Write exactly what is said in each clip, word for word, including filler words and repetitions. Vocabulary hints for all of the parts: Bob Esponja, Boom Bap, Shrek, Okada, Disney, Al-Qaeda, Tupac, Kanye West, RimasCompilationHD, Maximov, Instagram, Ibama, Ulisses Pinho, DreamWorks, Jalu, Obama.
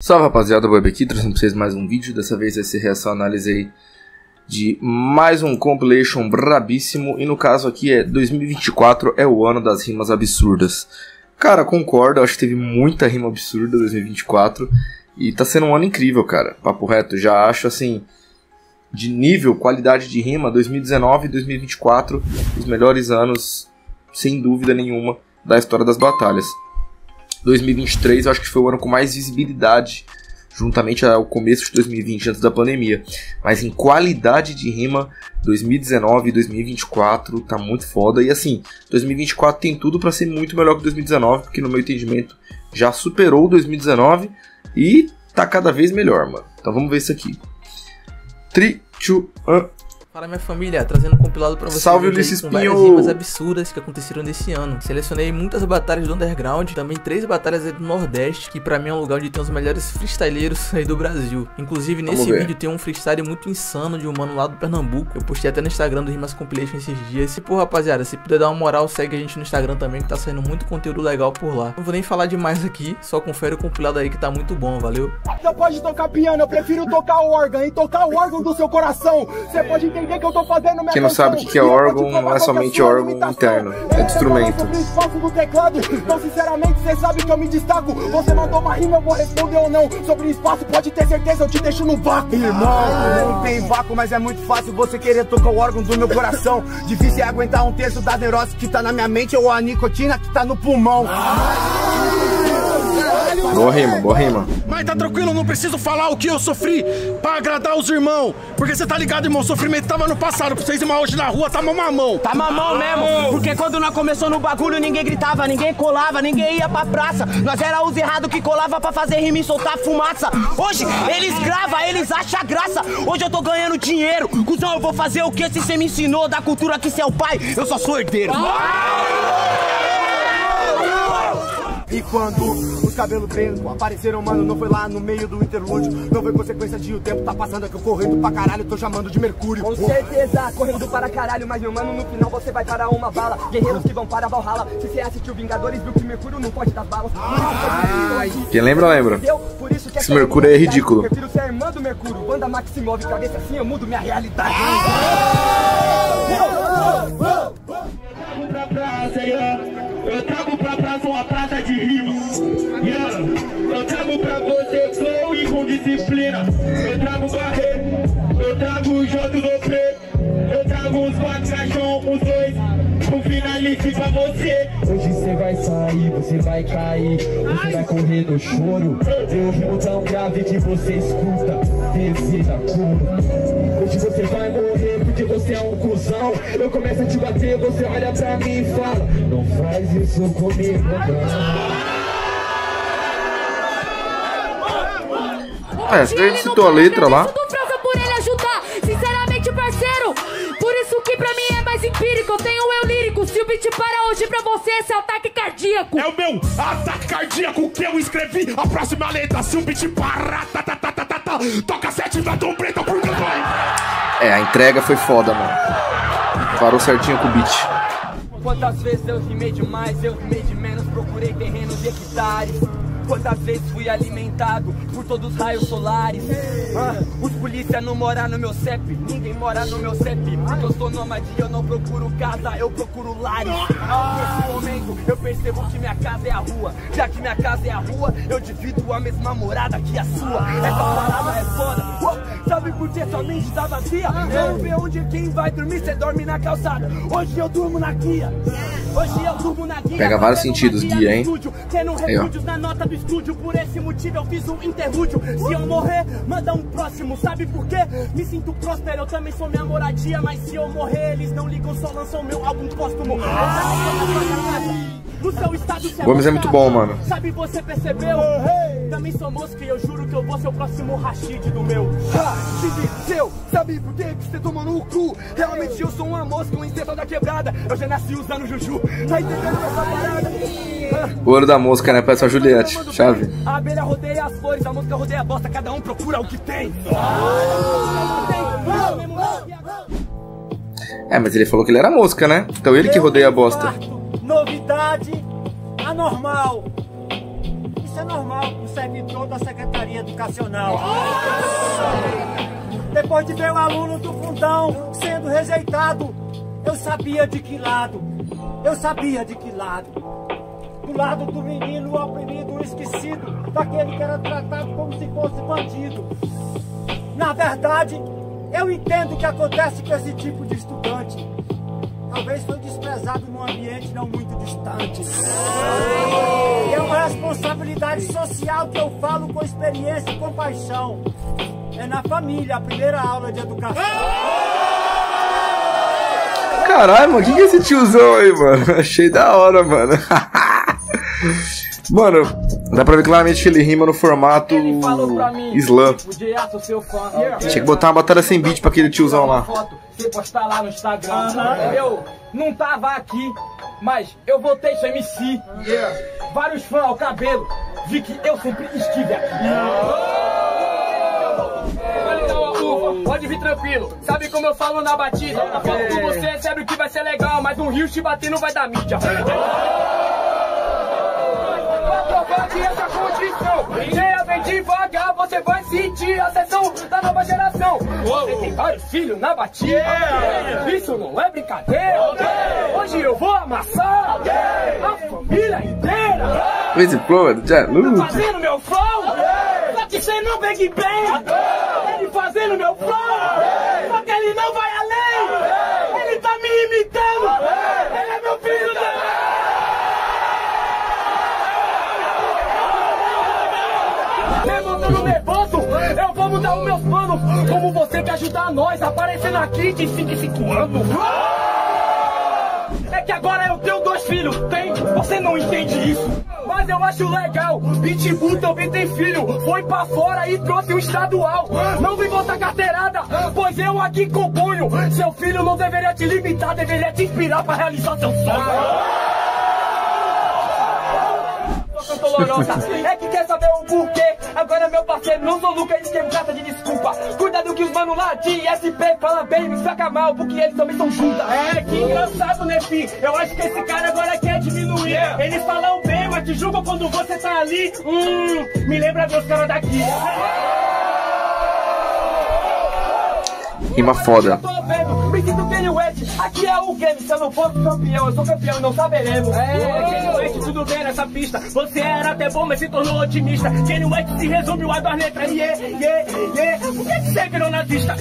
Salve rapaziada, o Bob aqui, trazendo para vocês mais um vídeo. Dessa vez vai ser reação análise aí de mais um compilation brabíssimo. E no caso aqui é dois mil e vinte e quatro, é o ano das rimas absurdas. Cara, concordo, acho que teve muita rima absurda em dois mil e vinte e quatro. E tá sendo um ano incrível, cara, papo reto. Já acho assim, de nível, qualidade de rima, dois mil e dezenove e dois mil e vinte e quatro, os melhores anos, sem dúvida nenhuma, da história das batalhas. dois mil e vinte e três eu acho que foi o ano com mais visibilidade, juntamente ao começo de dois mil e vinte, antes da pandemia. Mas em qualidade de rima, dois mil e dezenove e dois mil e vinte e quatro tá muito foda. E assim, dois mil e vinte e quatro tem tudo para ser muito melhor que dois mil e dezenove, porque no meu entendimento já superou dois mil e dezenove e tá cada vez melhor, mano. Então vamos ver isso aqui. três, dois, um... Fala minha família, trazendo um compilado pra vocês. Salve, Ulisses Pinho! Várias rimas absurdas que aconteceram nesse ano. Selecionei muitas batalhas do underground, também três batalhas aí do Nordeste, que pra mim é um lugar onde tem os melhores freestyleiros aí do Brasil. Inclusive nesse vídeo tem um freestyle muito insano de um mano lá do Pernambuco. Eu postei até no Instagram do RimasCompilation esses dias. E pô rapaziada, se puder dar uma moral, segue a gente no Instagram também, que tá saindo muito conteúdo legal por lá. Não vou nem falar demais aqui, só confere o compilado aí que tá muito bom, valeu? Não pode tocar piano, eu prefiro tocar o órgão e tocar o órgão do seu coração. Você pode entender. Quem não sabe o que é órgão, não é somente órgão interno, é instrumento. Então, sinceramente, você sabe que eu me destaco. Você mandou uma rima, eu vou responder ou não. Sobre espaço, pode ter certeza, eu te deixo no vácuo. Irmão, não tem vácuo, mas é muito fácil você querer tocar o órgão do meu coração. Difícil é aguentar um terço da neurose que tá na minha mente ou a nicotina que tá no pulmão. Boa rima, boa rima. Mas tá tranquilo, não preciso falar o que eu sofri pra agradar os irmãos. Porque você tá ligado, irmão, o sofrimento tava no passado. Pra vocês irmãos hoje na rua, tá mamão. Tá mamão mesmo, porque quando nós começou no bagulho, ninguém gritava, ninguém colava, ninguém ia pra praça. Nós era os errados que colava pra fazer rima e soltar fumaça. Hoje eles gravam, eles acham graça. Hoje eu tô ganhando dinheiro. Cusão, eu vou fazer o que se você me ensinou da cultura que você é o pai? Eu só sou herdeiro. E quando os cabelos brancos apareceram, mano, não foi lá no meio do interlúdio. Não foi consequência de o tempo tá passando, é que eu correndo pra caralho, tô chamando de mercúrio. Com certeza, correndo para caralho, mas meu mano, no final você vai parar uma bala. Guerreiros que vão para Valhalla, se você assistiu Vingadores, viu que Mercúrio não pode dar balas. Ai. Quem lembra, lembra. Por isso que esse Mercúrio é ridículo. Eu prefiro ser a irmã do Mercúrio, banda Maximov, cabeça assim, eu mudo minha realidade. Eu trago pra praça uma prata de rimas. Yeah. Eu trago pra você flow e com disciplina. Eu trago barreiro, eu trago o jogo do preto. Eu trago uns quatro caixão, uns dois, um finalista pra você. Hoje você vai sair, você vai cair, você Ai. vai correr no choro. Eu rimo tão grave que você escuta, descida a curva. Hoje você vai morrer porque você é um cuzão. Eu começo a te bater, você olha pra mim e fala: não faz isso comigo, não. É, você citou a letra lá. Sinceramente, parceiro, por isso que pra mim é mais empírico. Eu tenho o eu lírico. Se o beat para hoje pra você, esse ataque cardíaco. É o meu ataque cardíaco que eu escrevi. A próxima letra, se o beat para, tá, tá, tá, tá, tá, tá, toca sete da trombeta por meu pai. É, a entrega foi foda, mano. Parou certinho com o beat. Quantas vezes eu rimei demais, eu rimei de menos, procurei terrenos e hectares. Quantas vezes fui alimentado por todos os raios solares. ah, Os polícia não moram no meu C E P, ninguém mora no meu C E P. Porque eu sou nômade e eu não procuro casa, eu procuro lares. ah, Nesse momento eu percebo que minha casa é a rua. Já que minha casa é a rua, eu divido a mesma morada que a sua. Essa parada é foda. oh, Sabe por que sua mente tá vazia? Vamos ver onde quem vai dormir, cê dorme na calçada. Hoje eu durmo na guia. Hoje eu durmo na guia. Pega vários sentidos, guia, hein? Tendo refúgios na nota do estúdio, por esse motivo eu fiz um interlúdio. Se eu morrer, manda um próximo, sabe por quê? Me sinto próspero, eu também sou minha moradia. Mas se eu morrer, eles não ligam, só lançam meu álbum póstumo. No seu estado se Gomes é muito bom, mano. Sabe, você percebeu? Também sou mosca e eu juro que eu vou ser o próximo Rashid do meu. Rashid seu, sabe por que você tomou no cu? Realmente eu sou uma mosca, um inseto da quebrada. Eu já nasci usando juju. Tá entendendo essa parada? O ouro da mosca, né? Parece a Juliette. Chave. A abelha rodeia as flores, a mosca rodeia a bosta. Cada um procura o que tem. É, mas ele falou que ele era mosca, né? Então ele que rodeia a bosta. Novidade anormal. é normal o servidor da Secretaria Educacional. Nossa! Depois de ver o aluno do fundão sendo rejeitado, eu sabia de que lado, eu sabia de que lado. Do lado do menino oprimido, esquecido, daquele que era tratado como se fosse bandido. Na verdade, eu entendo o que acontece com esse tipo de estudante. Talvez foi desprezado num ambiente não muito distante. É uma responsabilidade social que eu falo com experiência e compaixão. É na família, a primeira aula de educação. Caralho, mano, o que, que é esse tiozão aí, mano? Achei da hora, mano. Mano, dá pra ver claramente que ele rima no formato slam. Tinha que botar uma batalha sem beat pra aquele tiozão lá. Você postar lá no Instagram. Uhum. Eu não tava aqui, mas eu voltei sem M C. Yeah. Vários fãs ao cabelo, vi que eu sempre estive aqui. Uva, pode vir tranquilo, sabe como eu falo na batida. Eu falo com você, sabe o que vai ser legal, mas um rio te bater não vai dar mídia. Essa condição, cheia bem devagar, você vai sentir a sessão da nova geração. Você tem vários filhos na batida, yeah. Isso não é brincadeira, okay. Hoje eu vou amassar, okay, a família inteira. Esse flow é do Jalu. Tá fazendo meu flow, okay. Só que você não big bang, okay. Ele fazendo meu flow, okay. Só que ele não vai além, okay. Ele tá me imitando, okay. Ele é meu filho também. No levanto, eu vou mudar os meus planos. Como você quer ajudar nós aparecendo aqui de cinco em cinco anos? É que agora eu tenho dois filhos, tem? Você não entende isso, mas eu acho legal. Pitbull também tem filho, foi pra fora e trouxe um estadual. Não vim botar carteirada, pois eu aqui componho. Seu filho não deveria te limitar, deveria te inspirar pra realizar seu sonho. É que quer saber o porquê? Agora meu parceiro, não sou Luca, eles querem carta de desculpa. Cuidado que os mano lá de S P fala bem, me saca mal, porque eles também são juntas. É, que engraçado, né, fi? Eu acho que esse cara agora quer diminuir. Yeah. Eles falam bem, mas te julgam quando você tá ali. Hum, me lembra ver os caras daqui. Rima foda. Me sinto Kanye West, aqui é o game. Se eu não for campeão, eu sou campeão e não saberemos. É, Kanye West, tudo bem nessa pista. Você era até bom, mas se tornou otimista. Kanye West se resume o ar das letras. Yeah, yeah, yeah. Por que você virou nazista?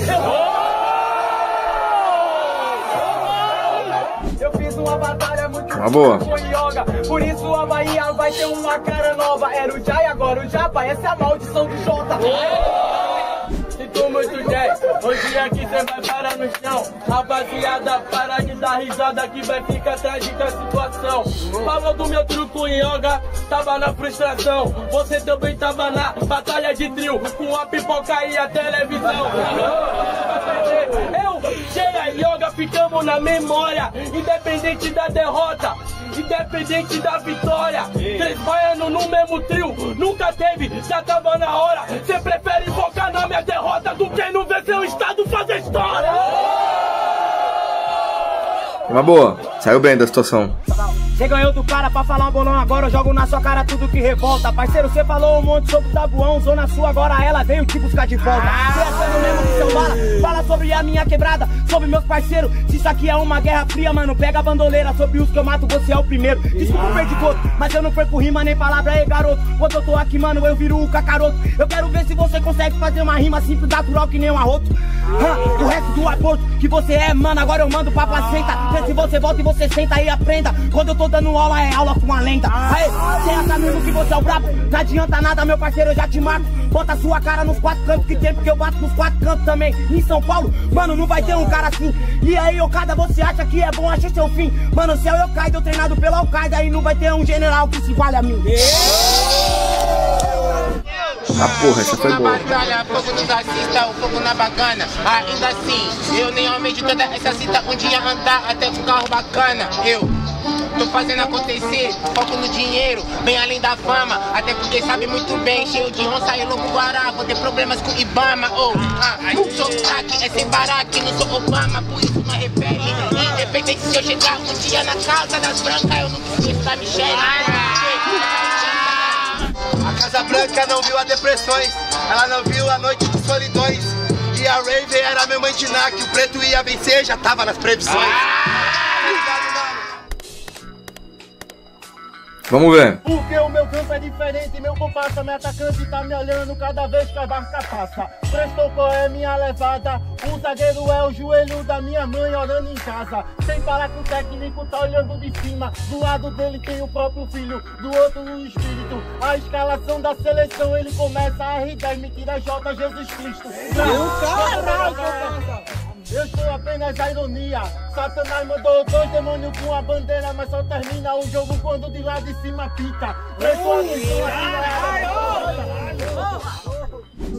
Eu fiz uma batalha muito boa com yoga. Por isso a Bahia vai ter uma cara nova. Era o Jai, agora o Japa. Essa é a maldição de Jota. Sinto muito, Jai. Hoje aqui cê vai parar no chão. Rapaziada, para de dar risada que vai ficar trágica a situação. Falou do meu truco em yoga, tava na frustração. Você também tava na batalha de trio, com a pipoca e a televisão. Eu, cheia yoga, ficamos na memória. Independente da derrota, independente da vitória. Três baianos no mesmo trio, nunca teve, já tava na hora. Cê prefere focar na minha derrota do que no vencer o Estado fazer história. Uma boa, saiu bem da situação. Você ganhou do cara pra falar um bolão, agora eu jogo na sua cara tudo que revolta. Parceiro, você falou um monte sobre o tabuão, zona sua, agora ela veio te buscar de volta. Você achando mesmo que são bala, fala sobre a minha quebrada, sobre meus parceiros. Se isso aqui é uma guerra fria, mano, pega a bandoleira. Sobre os que eu mato, você é o primeiro. Desculpa o perdigoto, mas eu não perco rima nem palavra, ei garoto. Quando eu tô aqui, mano, eu viro o cacaroto. Eu quero ver se você consegue fazer uma rima simples, natural que nem um arroto. Hã, o resto do acordo que você é, mano, agora eu mando pra placenta. Se você volta e você senta e aprenda, quando eu tô dando aula é aula com a lenda. Aê, você acha mesmo que você é o brabo? Não adianta nada, meu parceiro, eu já te marco. Bota sua cara nos quatro cantos, que tem porque eu bato nos quatro cantos também. Em São Paulo, mano, não vai ter um cara assim. E aí, Okada, você acha que é bom, achar seu fim? Mano, se é o Okada, eu treinado pelo Al-Qaeda, aí não vai ter um general que se vale a mim. Ah, porra, essa foi boa. Fogo na batalha, fogo nos assista, o fogo na bacana. Ainda assim, eu nem almejo toda essa cita. Um dia andar até com um carro bacana. Eu tô fazendo acontecer, foco no dinheiro, bem além da fama. Até porque sabe muito bem, cheio de onça e louco guará. Vou ter problemas com Ibama, ou oh, ah, sou craque, é sem baraque, não sou Obama. Por isso me repele, independente se eu chegar um dia na casa das brancas. Eu não preciso da Michelle. A Casa Branca não viu as depressões, ela não viu a noite de solidões. E a Raven era a mesma endinar que o preto ia vencer, já tava nas previsões. Vamos ver. Porque o meu campo é diferente, meu compasso, minha atacante tá me olhando cada vez que a barca passa. Prestopão é minha levada, o zagueiro é o joelho da minha mãe orando em casa. Sem falar que o técnico tá olhando de cima, do lado dele tem o próprio filho, do outro o espírito. A escalação da seleção ele começa a R dez, me tira J, Jesus Cristo. Não, eu sou apenas a ironia. Satanás mandou dois demônios com a bandeira, mas só termina o jogo quando de lá de cima pica.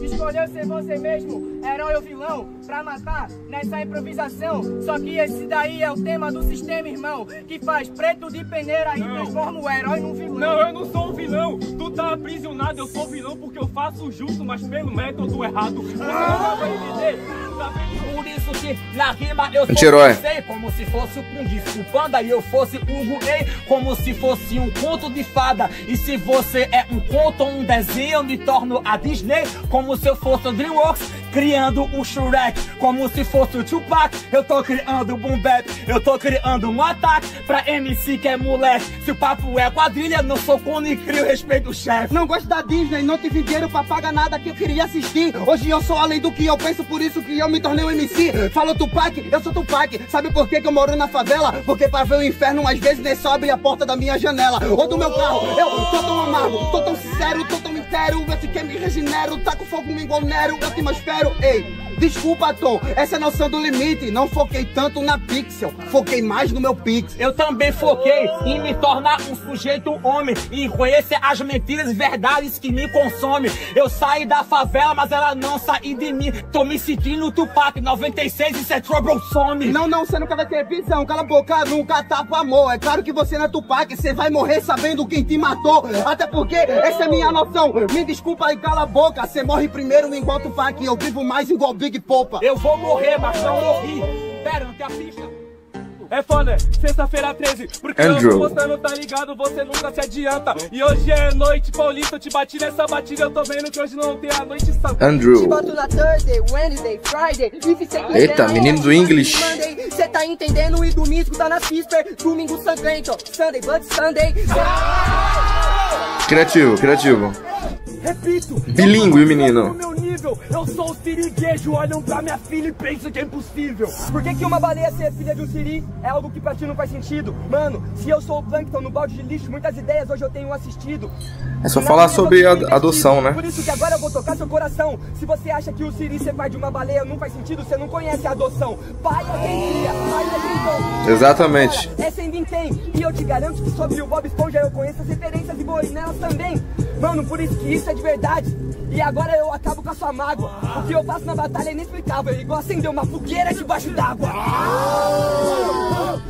Escolheu ser você mesmo, herói ou vilão, pra matar nessa improvisação. Só que esse daí é o tema do sistema, irmão, que faz preto de peneira e transforma o herói num vilão. Não, eu não sou um vilão, tu tá aprisionado. Eu sou vilão porque eu faço justo, mas pelo método errado. Você não vai entender. Por isso que na rima eu sou como se fosse o Kung Fu Panda e eu fosse um Rei, como se fosse um conto de fada. E se você é um conto ou um desenho, eu me torno a Disney, como se eu fosse o DreamWorks criando o Shrek, como se fosse o Tupac, eu tô criando o Boom Bap, eu tô criando um ataque pra M C que é moleque. Se o papo é quadrilha, não sou cone e crio, respeito o chefe. Não gosto da Disney, não tive dinheiro pra pagar nada que eu queria assistir. Hoje eu sou além do que eu penso, por isso que eu me tornei um M C. Falou Tupac, eu sou Tupac. Sabe por que que eu moro na favela? Porque pra ver o inferno às vezes nem só abre a porta da minha janela ou do meu carro. Eu tô tão amargo, tô tão sincero, tô tão inteiro. Esse que me regenero, taco fogo, me engonero. Eu te mais espero, ei. Desculpa, Tom, essa é a noção do limite. Não foquei tanto na pixel, foquei mais no meu pixel. Eu também foquei em me tornar um sujeito homem, em conhecer as mentiras e verdades que me consomem. Eu saí da favela, mas ela não sai de mim. Tô me sentindo Tupac, noventa e seis, isso é trouble, some. Não, não, você nunca vai ter visão, cala a boca, nunca tapa o amor. É claro que você não é Tupac, você vai morrer sabendo quem te matou. Até porque essa é minha noção, me desculpa e cala a boca. Você morre primeiro igual Tupac, eu vivo mais igual Big. Eu vou morrer, mas não morri. Pera, não tem a ficha. É foda, sexta-feira treze, porque Andrew. Eu tô postando, tá ligado, você nunca se adianta. E hoje é noite, Paulista, eu te bati nessa batida, eu tô vendo que hoje não tem a noite santa. Andrew. Te bato na Thursday, Wednesday, Friday, eita, menino do English. Monday, cê tá entendendo e domingo tá na Fisper, domingo sangrento, Sunday, Blood Sunday. Criativo, criativo. Repito, bilíngue, menino. Eu sou o siriguejo, olham pra minha filha e pensam que é impossível. Por que que uma baleia ser filha de um siri é algo que pra ti não faz sentido? Mano, se eu sou o Plankton no balde de lixo, muitas ideias hoje eu tenho assistido. É só falar sobre a adoção, né? Por isso que agora eu vou tocar seu coração. Se você acha que o siri ser pai de uma baleia não faz sentido, você não conhece a adoção. Pai é quem cria, pai é quem dom. Exatamente. É sem vintém. E eu te garanto que sobre o Bob Esponja eu conheço as referências e vou nelas também. Mano, por isso que isso é de verdade. E agora eu acabo com a sua mágoa. O que eu passo na batalha é inexplicável, é igual acender uma fogueira debaixo d'água.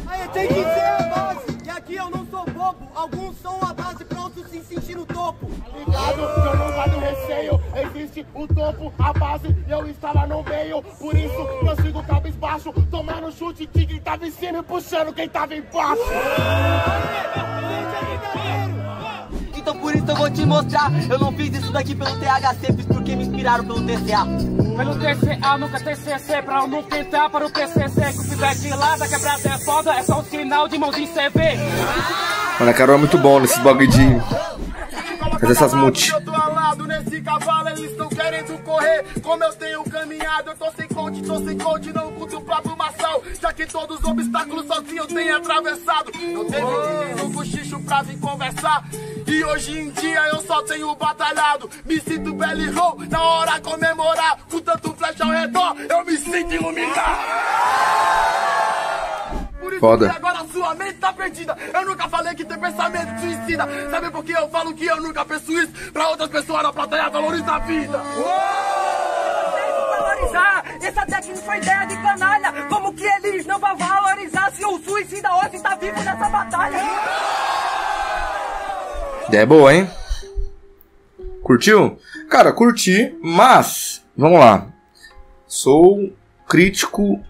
Aí tem que ser a base, que aqui eu não sou bobo. Alguns são a base, pronto, se sentir no topo. Ligado, eu não guardo receio. Existe o topo, a base, eu instalar no meio. Por isso eu sigo cabisbaixo, tomando chute que quem tava em cima e puxando quem tava embaixo. Então por isso eu vou te mostrar. Eu não fiz isso daqui pelo T H C, fiz porque me inspiraram pelo T C A. Pelo T C A, nunca T C C, pra eu não pintar para o T C C. Que se der de lado, a quebrada é foda, é só um sinal de mãozinha em C V. Mano, a Carol é muito bom nesse bagulho. Fazer essas multi. Nesse cavalo eles estão querendo correr. Como eu tenho caminhado, eu tô sem conte, tô sem conte, não curto o próprio maçal. Já que todos os obstáculos sozinho eu tenho atravessado. Eu teve oh. um cochicho pra vir conversar. E hoje em dia eu só tenho batalhado. Me sinto belly roll, na hora comemorar. Com tanto flash ao redor, eu me sinto iluminado. Por isso foda. Que agora sua mente tá perdida. Eu nunca falei que tem pensamento suicida. Sabe por que eu falo que eu nunca penso isso? Pra outras pessoas na plateia valoriza a vida. Valorizar. Essa técnica foi ideia de canalha. Como que eles não vão valorizar se o suicida hoje tá vivo nessa batalha? É boa, hein? Curtiu? Cara, curti, mas vamos lá. Sou crítico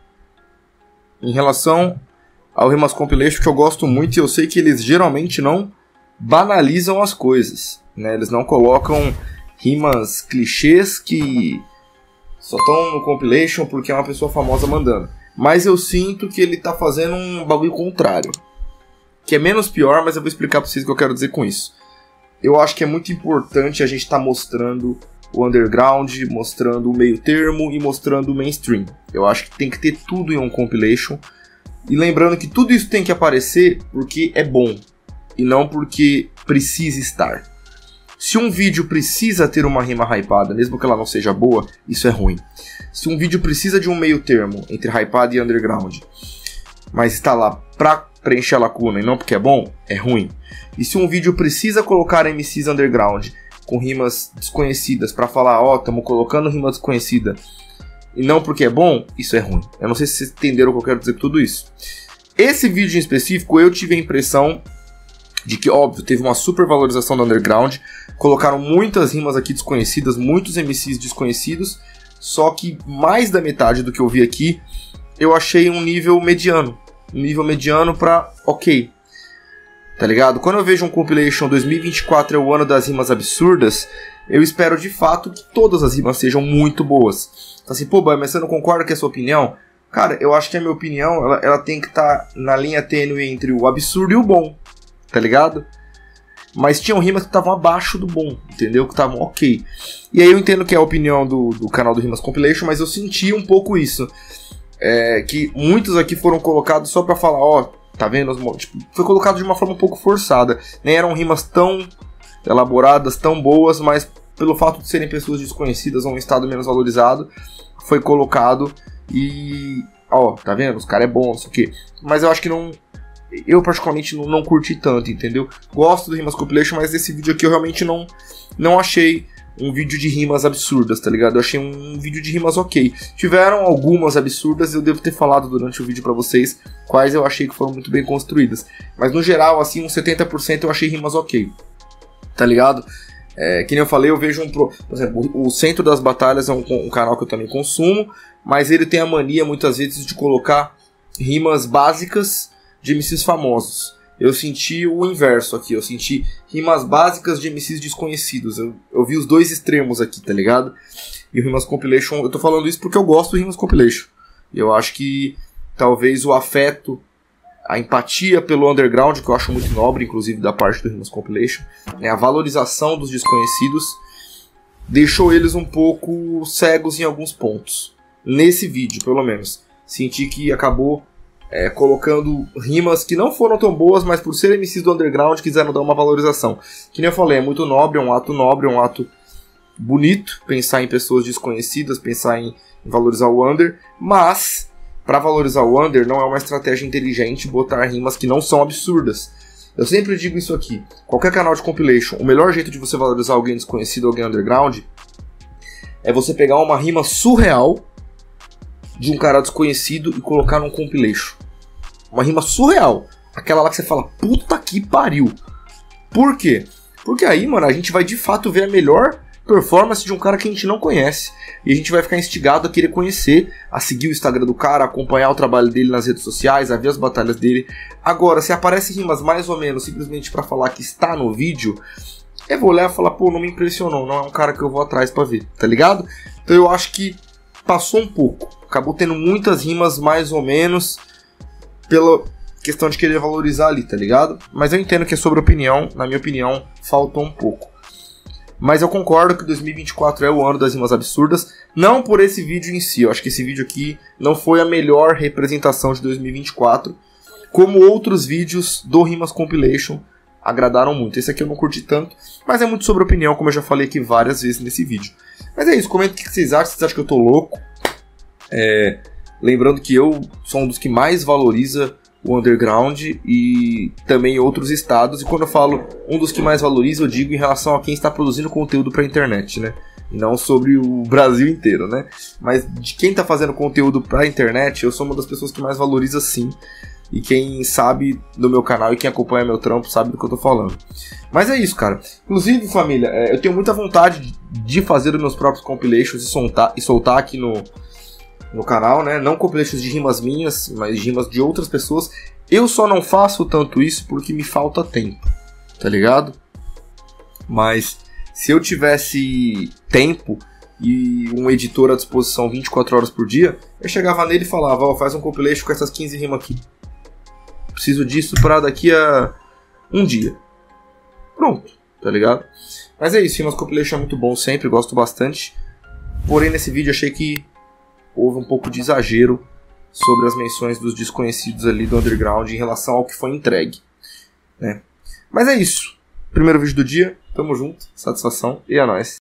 em relação ao Rimas Compilation, que eu gosto muito, e eu sei que eles geralmente não banalizam as coisas, né? Eles não colocam rimas clichês que só estão no compilation porque é uma pessoa famosa mandando. Mas eu sinto que ele tá fazendo um bagulho contrário, que é menos pior, mas eu vou explicar pra vocês o que eu quero dizer com isso. Eu acho que é muito importante a gente tá mostrando o underground, mostrando o meio termo e mostrando o mainstream. Eu acho que tem que ter tudo em um compilation. E lembrando que tudo isso tem que aparecer porque é bom e não porque precisa estar. Se um vídeo precisa ter uma rima hypada, mesmo que ela não seja boa, isso é ruim. Se um vídeo precisa de um meio termo entre hypado e underground, mas está lá pra preencher a lacuna e não porque é bom, é ruim. E se um vídeo precisa colocar M Cs underground com rimas desconhecidas para falar, ó, oh, estamos colocando rima desconhecida e não porque é bom, isso é ruim. Eu não sei se vocês entenderam o que eu quero dizer com tudo isso. Esse vídeo em específico, eu tive a impressão de que, óbvio, teve uma super valorização do underground, colocaram muitas rimas aqui desconhecidas, muitos M Cs desconhecidos, só que mais da metade do que eu vi aqui, eu achei um nível mediano. Um nível mediano pra ok. Tá ligado? Quando eu vejo um compilation dois mil e vinte e quatro é o ano das rimas absurdas, eu espero de fato que todas as rimas sejam muito boas. Tá assim, pô, boy, mas você não concorda com a sua opinião? Cara, eu acho que a minha opinião, ela, ela tem que estar tá na linha tênue entre o absurdo e o bom. Tá ligado? Mas tinham rimas que estavam abaixo do bom, entendeu? Que estavam ok. E aí eu entendo que é a opinião do, do canal do Rimas Compilation, mas eu senti um pouco isso. É, que muitos aqui foram colocados só pra falar, ó, tá vendo? Tipo, foi colocado de uma forma um pouco forçada. Nem eram rimas tão elaboradas, tão boas, mas pelo fato de serem pessoas desconhecidas ou um estado menos valorizado, foi colocado e... ó, tá vendo? Os caras é bom, isso aqui. Mas eu acho que não... eu particularmente não, não curti tanto, entendeu? Gosto do Rimas Compilation, mas esse vídeo aqui eu realmente não, não achei um vídeo de rimas absurdas, tá ligado? Eu achei um vídeo de rimas ok. Tiveram algumas absurdas, eu devo ter falado durante o vídeo pra vocês quais eu achei que foram muito bem construídas. Mas no geral, assim, uns setenta por cento eu achei rimas ok, tá ligado? É, que nem eu falei, eu vejo um... Pro... por exemplo, o Centro das Batalhas é um, um canal que eu também consumo, mas ele tem a mania, muitas vezes, de colocar rimas básicas de M Cs famosos. Eu senti o inverso aqui, eu senti rimas básicas de M Cs desconhecidos. Eu, eu vi os dois extremos aqui, tá ligado? E o Rimas Compilation, eu tô falando isso porque eu gosto do Rimas Compilation. Eu acho que talvez o afeto, a empatia pelo underground, que eu acho muito nobre, inclusive, da parte do Rimas Compilation, né, a valorização dos desconhecidos, deixou eles um pouco cegos em alguns pontos. Nesse vídeo, pelo menos. Senti que acabou... É, colocando rimas que não foram tão boas, mas por ser M Cs do underground quiseram dar uma valorização. Que nem eu falei, é muito nobre, é um ato nobre, é um ato bonito pensar em pessoas desconhecidas, pensar em valorizar o under, mas para valorizar o under não é uma estratégia inteligente botar rimas que não são absurdas. Eu sempre digo isso aqui, qualquer canal de compilation, o melhor jeito de você valorizar alguém desconhecido, alguém underground, é você pegar uma rima surreal de um cara desconhecido e colocar num compilation. Uma rima surreal. Aquela lá que você fala, puta que pariu. Por quê? Porque aí, mano, a gente vai de fato ver a melhor performance de um cara que a gente não conhece. E a gente vai ficar instigado a querer conhecer, a seguir o Instagram do cara, a acompanhar o trabalho dele nas redes sociais, a ver as batalhas dele. Agora, se aparece rimas mais ou menos simplesmente pra falar que está no vídeo, eu vou olhar e falar, pô, não me impressionou, não é um cara que eu vou atrás pra ver, tá ligado? Então eu acho que passou um pouco. Acabou tendo muitas rimas, mais ou menos, pela questão de querer valorizar ali, tá ligado? Mas eu entendo que é sobre opinião, na minha opinião, faltou um pouco. Mas eu concordo que dois mil e vinte e quatro é o ano das rimas absurdas, não por esse vídeo em si. Eu acho que esse vídeo aqui não foi a melhor representação de dois mil e vinte e quatro, como outros vídeos do Rimas Compilation agradaram muito. Esse aqui eu não curti tanto, mas é muito sobre opinião, como eu já falei aqui várias vezes nesse vídeo. Mas é isso, comenta o que vocês acham, vocês acham que eu tô louco? É, lembrando que eu sou um dos que mais valoriza o underground e também outros estados. E quando eu falo um dos que mais valoriza, eu digo em relação a quem está produzindo conteúdo para a internet, né? Não sobre o Brasil inteiro, né? Mas de quem está fazendo conteúdo para a internet, eu sou uma das pessoas que mais valoriza, sim. E quem sabe do meu canal e quem acompanha meu trampo sabe do que eu tô falando. Mas é isso, cara. Inclusive, família, é, eu tenho muita vontade de fazer os meus próprios compilations e soltar, e soltar aqui no... no canal, né? Não compilations de rimas minhas, mas rimas de outras pessoas. Eu só não faço tanto isso porque me falta tempo, tá ligado? mas se eu tivesse tempo e um editor à disposição vinte e quatro horas por dia, eu chegava nele e falava, ó, faz um compilation com essas quinze rimas aqui. Preciso disso pra daqui a um dia. Pronto, tá ligado? Mas é isso, Rimas Compilation é muito bom sempre, gosto bastante. Porém, nesse vídeo achei que houve um pouco de exagero sobre as menções dos desconhecidos ali do underground em relação ao que foi entregue, né? Mas é isso. Primeiro vídeo do dia, tamo junto, satisfação e é nóis.